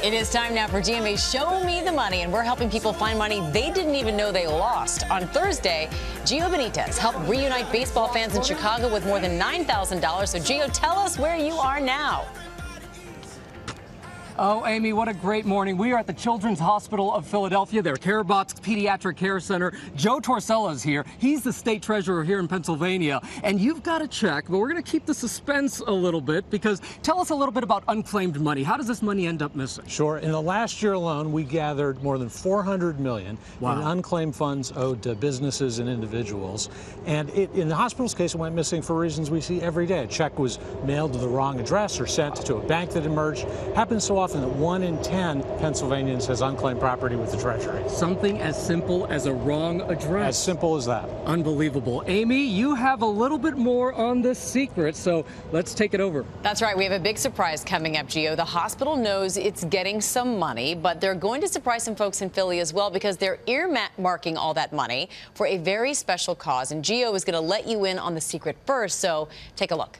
It is time now for GMA Show Me the Money, and we're helping people find money they didn't even know they lost. On Thursday, Gio Benitez helped reunite baseball fans in Chicago with more than $9,000. So, Gio, tell us where you are now. Oh, Amy, what a great morning. We are at the Children's Hospital of Philadelphia, their CareBox Pediatric Care Center. Joe Torcella is here. He's the state treasurer here in Pennsylvania. And you've got a check, but we're going to keep the suspense a little bit, because tell us a little bit about unclaimed money. How does this money end up missing? Sure. In the last year alone, we gathered more than $400 million in unclaimed funds owed to businesses and individuals. And in the hospital's case, it went missing for reasons we see every day. A check was mailed to the wrong address or sent to a bank that emerged. Happens so often that 1 in 10 Pennsylvanians has unclaimed property with the Treasury. Something as simple as a wrong address. As simple as that. Unbelievable. Amy, you have a little bit more on this secret, so let's take it over. That's right. We have a big surprise coming up, Gio. The hospital knows it's getting some money, but they're going to surprise some folks in Philly as well, because they're earmarking all that money for a very special cause. And Gio is going to let you in on the secret first, so take a look.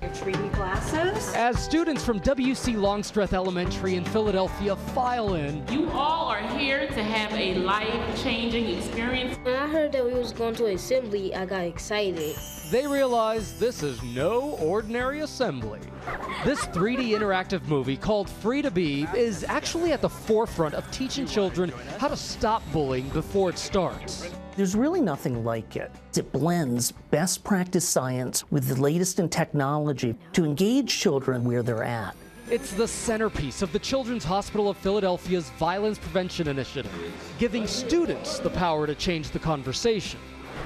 Your 3D glasses. As students from W.C. Longstreth Elementary in Philadelphia file in, you all are here to have a life-changing experience. When I heard that we was going to assembly, I got excited. They realize this is no ordinary assembly. This 3D interactive movie called Free to Be is actually at the forefront of teaching children how to stop bullying before it starts. There's really nothing like it. It blends best practice science with the latest in technology to engage children where they're at. It's the centerpiece of the Children's Hospital of Philadelphia's Violence Prevention Initiative, giving students the power to change the conversation.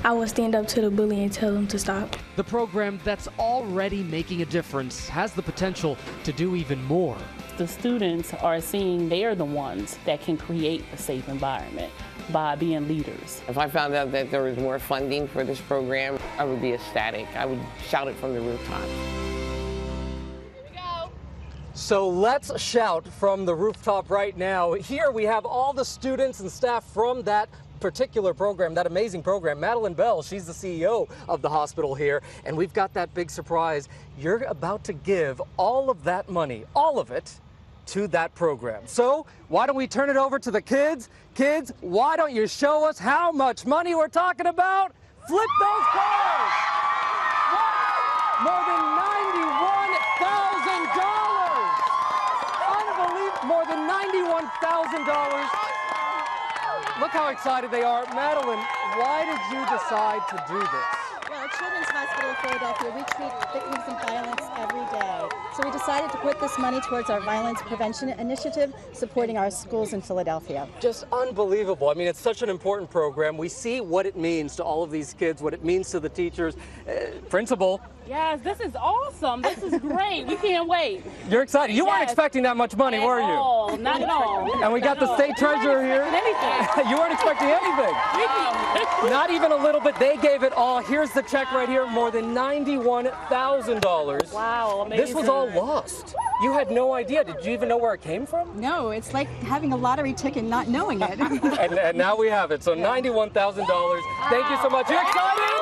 I will stand up to the bully and tell them to stop. The program that's already making a difference has the potential to do even more. The students are seeing they're the ones that can create a safe environment by being leaders. If I found out that there was more funding for this program, I would be ecstatic. I would shout it from the rooftops. Here we go. So let's shout from the rooftop right now. Here we have all the students and staff from that particular program, that amazing program. Madeline Bell, she's the CEO of the hospital here, and we've got that big surprise. You're about to give all of that money, all of it, to that program. So why don't we turn it over to the kids? Kids, why don't you show us how much money we're talking about? Flip those coins! More than $91,000! Unbelievable! More than $91,000. Look how excited they are. Madeline, why did you decide to do this? Well, at Children's Hospital of Philadelphia, we treat victims of violence every day. So we decided to put this money towards our Violence Prevention Initiative, supporting our schools in Philadelphia. Just unbelievable. I mean, it's such an important program. We see what it means to all of these kids, what it means to the teachers. Principal. Yes, this is awesome. This is great. We can't wait. You're excited. You weren't expecting that much money, were you? No, not at all. And we got the state treasurer here. You weren't expecting anything. Not even a little bit. They gave it all. Here's the check right here. More than $91,000. Wow, amazing. This was all lost. You had no idea. Did you even know where it came from? No, it's like having a lottery ticket, not knowing it. And now we have it. So $91,000. Thank you so much. You excited?